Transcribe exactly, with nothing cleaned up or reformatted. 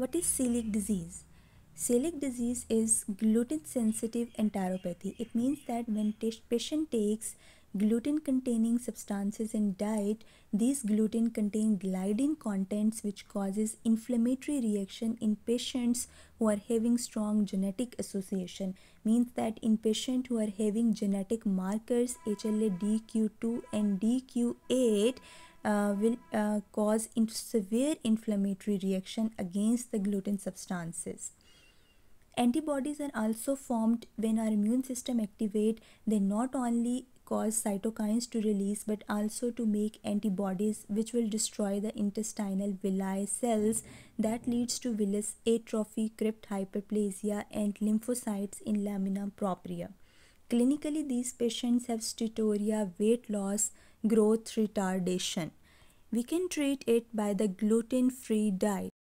What is celiac disease? Celiac disease is gluten-sensitive enteropathy. It means that when patient takes gluten-containing substances in diet, these gluten contain gliadin contents which causes inflammatory reaction in patients who are having strong genetic association. Means that in patients who are having genetic markers H L A D Q two and D Q eight, Uh, will uh, cause in severe inflammatory reaction against the gluten substances. Antibodies are also formed when our immune system activate. They not only cause cytokines to release but also to make antibodies which will destroy the intestinal villi cells. That leads to villus atrophy, crypt hyperplasia and lymphocytes in lamina propria. Clinically, these patients have steatorrhea, weight loss, growth retardation. We can treat it by the gluten-free diet.